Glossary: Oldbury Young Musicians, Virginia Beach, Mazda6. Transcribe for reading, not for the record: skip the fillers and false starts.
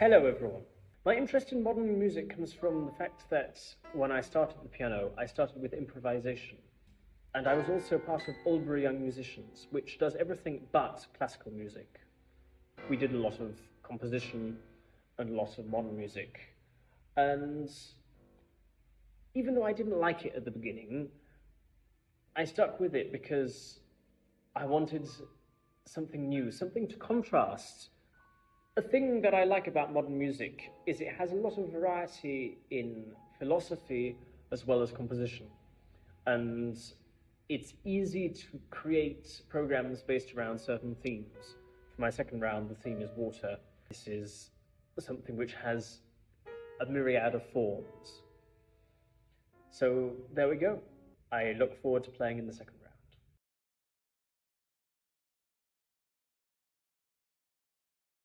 Hello everyone. My interest in modern music comes from the fact that when I started the piano, I started with improvisation. And I was also part of Oldbury Young Musicians, which does everything but classical music. We did a lot of composition and a lot of modern music. And even though I didn't like it at the beginning, I stuck with it because I wanted something new, something to contrast. The thing that I like about modern music is it has a lot of variety in philosophy as well as composition. And it's easy to create programs based around certain themes. For my second round, the theme is water. This is something which has a myriad of forms. So there we go. I look forward to playing in the second.